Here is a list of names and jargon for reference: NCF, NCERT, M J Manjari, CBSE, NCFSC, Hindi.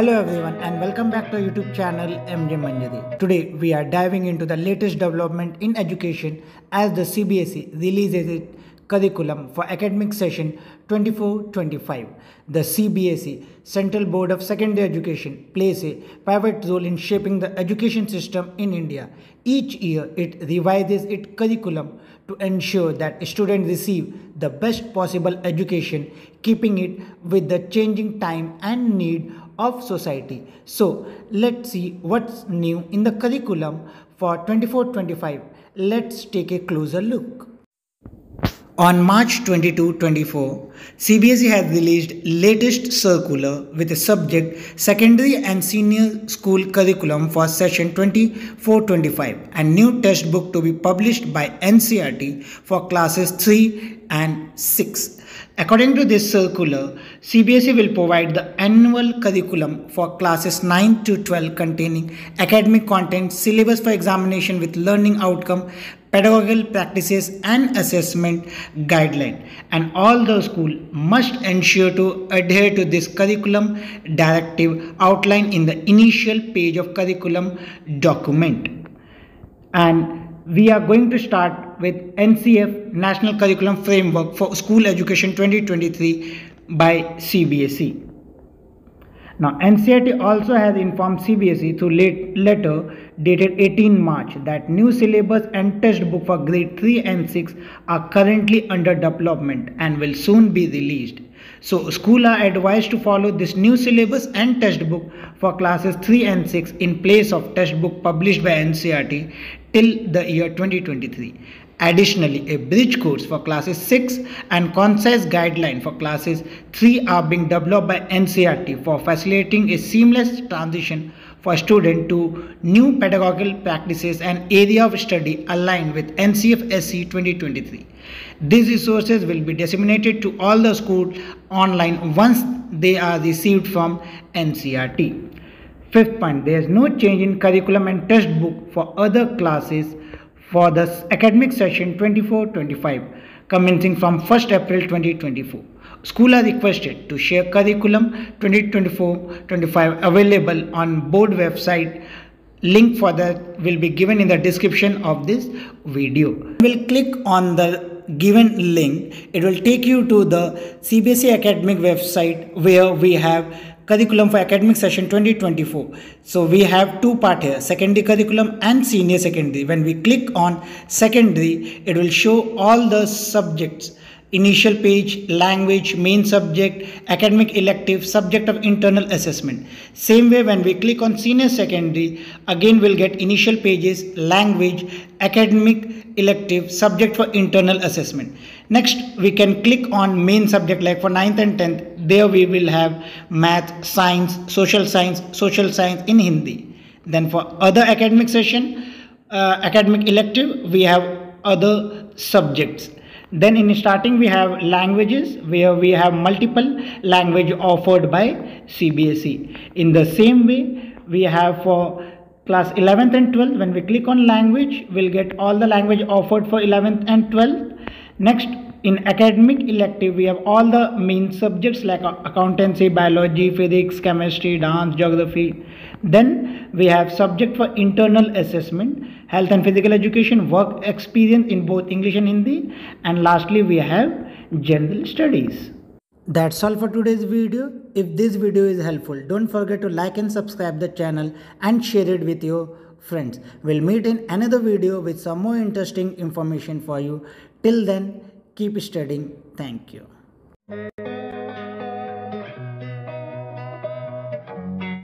Hello everyone and welcome back to our YouTube channel M J Manjari. Today we are diving into the latest development in education as the CBSE releases its curriculum for academic session 24-25. The CBSE, Central Board of Secondary Education, plays a pivot role in shaping the education system in India. Each year it revises its curriculum to ensure that students receive the best possible education, keeping it with the changing time and need of society. So let's see what's new in the curriculum for 24-25. Let's take a closer look. On March 22, 24, CBSE has released latest circular with a subject Secondary and Senior School Curriculum for Session 24-25 and new textbook to be published by NCERT for classes 3 and 6. According to this circular, CBSE will provide the annual curriculum for classes 9 to 12 containing academic content, syllabus for examination with learning outcome, pedagogical practices and assessment guideline, and all the school must ensure to adhere to this curriculum directive outlined in the initial page of curriculum document. And we are going to start with NCF, National Curriculum Framework for School Education 2023 by CBSE. Now, NCERT also has informed CBSE through letter dated 18 March that new syllabus and textbook for grade 3 and 6 are currently under development and will soon be released. So, schools are advised to follow this new syllabus and textbook for classes 3 and 6 in place of textbook published by NCERT till the year 2023. Additionally, a bridge course for classes 6 and concise guideline for classes 3 are being developed by NCERT for facilitating a seamless transition for students to new pedagogical practices and area of study aligned with NCFSC 2023. These resources will be disseminated to all the schools online once they are received from NCERT. Fifth point, there is no change in curriculum and textbook for other classes for the academic session 24-25 commencing from 1st April 2024. Schools are requested to share curriculum 2024-25 available on board website. Link for that will be given in the description of this video. You will click on the given link. It will take you to the CBSE academic website where we have curriculum for academic session 2024. So we have two parts here, secondary curriculum and senior secondary. When we click on secondary, it will show all the subjects, initial page, language, main subject, academic elective, subject of internal assessment. Same way, when we click on senior secondary, again we'll get initial pages, language, academic elective, subject for internal assessment. Next, we can click on main subject like for 9th and 10th. There we will have math, science, social science in Hindi. Then for other academic session, academic elective, we have other subjects. Then in starting we have languages where we have multiple language offered by CBSE. In the same way we have for class 11th and 12th, when we click on language we'll get all the language offered for 11th and 12th. Next in academic elective we have all the main subjects like accountancy, biology, physics, chemistry, dance, geography. Then we have subject for internal assessment, health and physical education, work experience in both English and Hindi, and lastly we have general studies. That's all for today's video. If this video is helpful, don't forget to like and subscribe the channel and share it with your friends. We'll meet in another video with some more interesting information for you. Till then, keep studying. Thank you.